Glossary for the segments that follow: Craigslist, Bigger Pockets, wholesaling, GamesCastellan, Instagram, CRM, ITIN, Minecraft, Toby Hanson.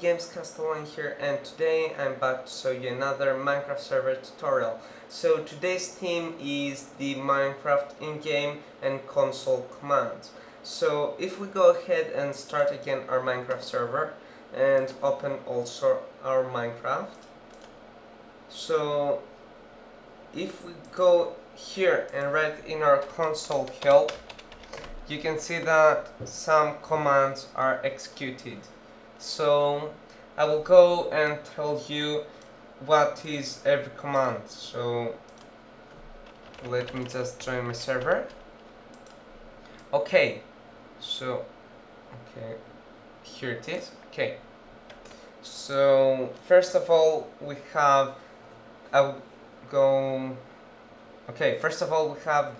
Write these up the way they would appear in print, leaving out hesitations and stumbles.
GamesCastellan here, and today I'm back to show you another Minecraft server tutorial. So today's theme is the Minecraft in-game and console commands. So if we go ahead and start again our Minecraft server and open also our Minecraft. So if we go here and write in our console help, you can see that some commands are executed. So I will go and tell you what is every command. So let me just join my server. Okay, so okay, here it is. Okay, so first of all we have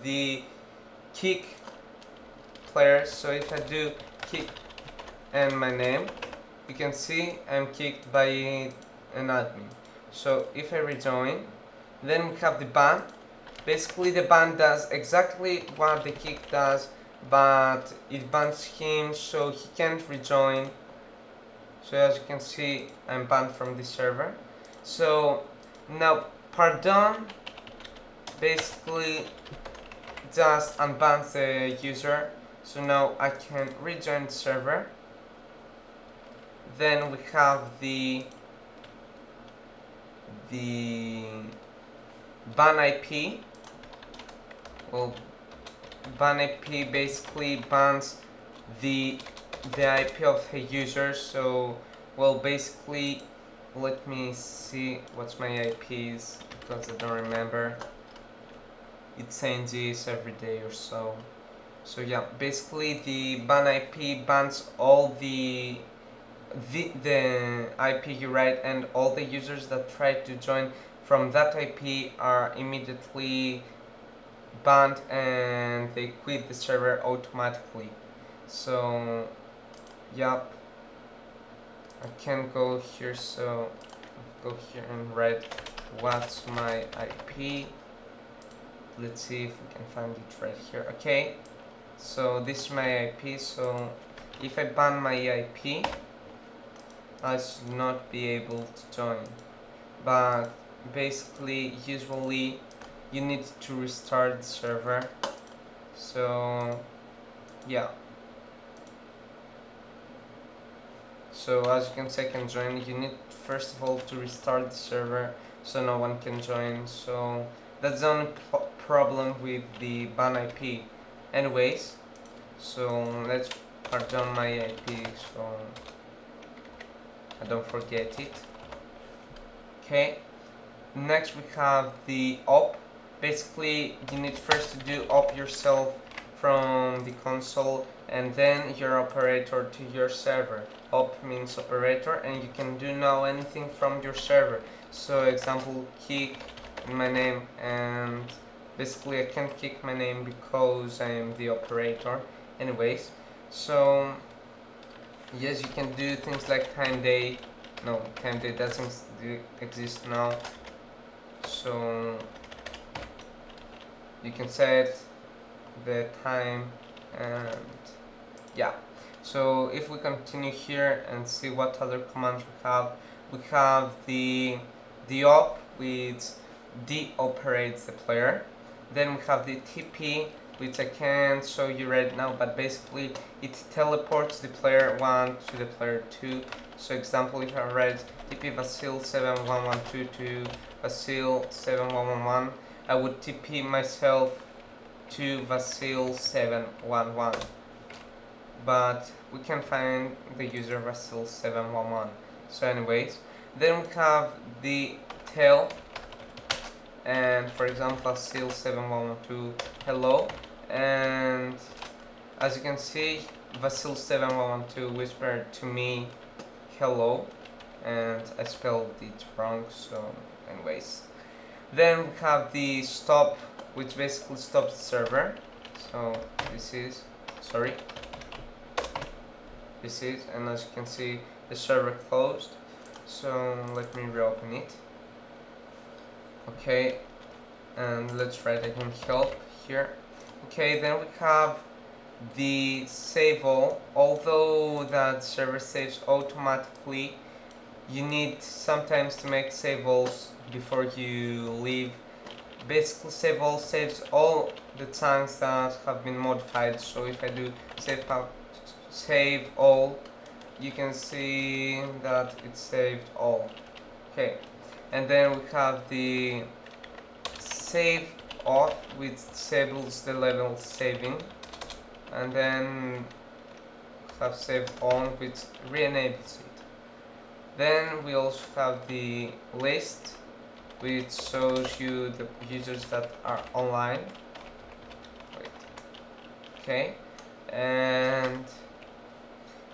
the kick player. So if I do kick and my name, you can see I'm kicked by an admin. So if I rejoin, then we have the ban. Basically the ban does exactly what the kick does, but it bans him so he can't rejoin. So as you can see, I'm banned from this server. So now pardon basically just unbans the user. So now I can rejoin the server. Then we have the ban IP. Well, ban IP basically bans the IP of the user. So, well, basically, let me see what's my IP is, because I don't remember. It changes every day or so. So yeah, basically the ban IP bans all the IP you write, and all the users that try to join from that IP are immediately banned and they quit the server automatically. So yeah, I can go here, so I'll go here and write what's my IP. Let's see if we can find it right here. Okay, so this is my IP. So if I ban my IP, I should not be able to join, but basically usually you need to restart the server. So yeah, so as you can see, I can join. You need first of all to restart the server, so no one can join. So that's the only problem with the ban IP. Anyways, so let's pardon my IP so I don't forget it. Okay, next we have the op. Basically you need first to do op yourself from the console and then your operator to your server. Op means operator, and you can do now anything from your server. So example, kick my name, and basically I can't kick my name because I am the operator. Anyways, so yes, you can do things like time day. No, time day doesn't exist now. So you can set the time, and yeah. So if we continue here and see what other commands we have the op, which deoperates the player. Then we have the TP, which I can't show you right now, but basically it teleports the player 1 to the player 2. So example, if I write TP Vasil 7112 to Vasil 7111, I would TP myself to Vasil 711. But we can find the user Vasil 711. So anyways, then we have the tail, and for example Vasil 7112 hello. And as you can see, Vasil 7112 whispered to me hello, and I spelled it wrong. So anyways, then we have the stop, which basically stops the server. So this is, and as you can see, the server closed. So let me reopen it. Okay, and let's write again help here. Okay, then we have the save all. Although that server saves automatically, you need sometimes to make save walls before you leave. Basically, save all saves all the chunks that have been modified. So if I do save all, you can see that it saved all. Okay, and then we have the save off, which disables the level saving, and then have save on, which re-enables it. Then we also have the list, which shows you the users that are online. Okay, and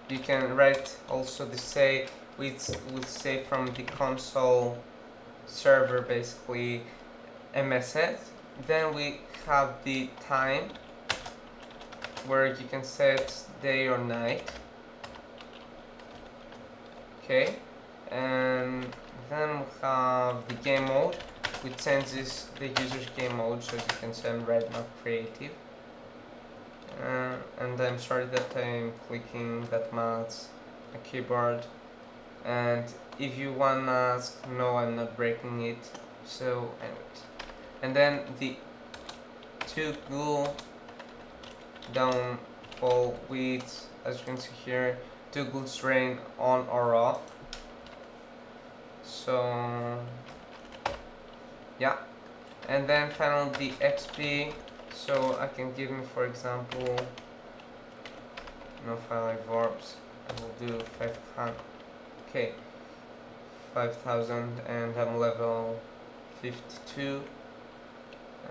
you can write also the save, which will save from the console server, basically MSS. Then we have the time, where you can set day or night. Okay, and then we have the game mode, which changes the user's game mode, so you can say I'm right now creative. And I'm sorry that I'm clicking that much a keyboard. And if you wanna ask, no, I'm not breaking it. So, and then the two glue downfall, which, as you can see here, toggles rain on or off. So yeah, and then finally the XP, so I can give me, for example, no 5 orbs. I will do 500. Okay, 5,000, and I'm level 52.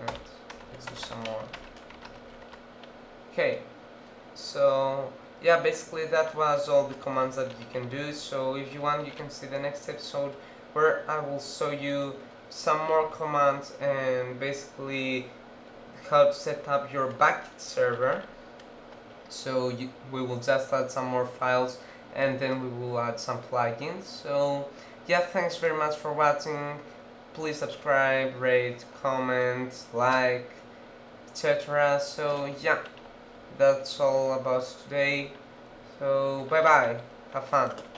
And let's do some more. Okay, so yeah, basically that was all the commands that you can do. So if you want, you can see the next episode, where I will show you some more commands and basically how to set up your bucket server. So we will just add some more files, and then we will add some plugins. So yeah, thanks very much for watching. Please subscribe, rate, comment, like, etc. So yeah, that's all about today, so bye bye, have fun.